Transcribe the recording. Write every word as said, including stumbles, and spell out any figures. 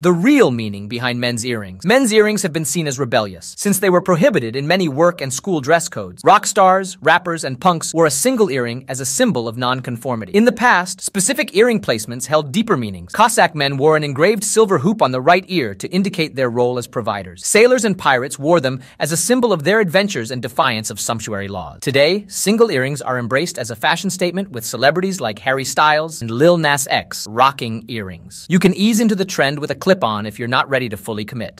The real meaning behind men's earrings. Men's earrings have been seen as rebellious, since they were prohibited in many work and school dress codes. Rock stars, rappers, and punks wore a single earring as a symbol of nonconformity. In the past, specific earring placements held deeper meanings. Cossack men wore an engraved silver hoop on the right ear to indicate their role as providers. Sailors and pirates wore them as a symbol of their adventures and defiance of sumptuary laws. Today, single earrings are embraced as a fashion statement, with celebrities like Harry Styles and Lil Nas X rocking earrings. You can ease into the trend with a clip-on if you're not ready to fully commit.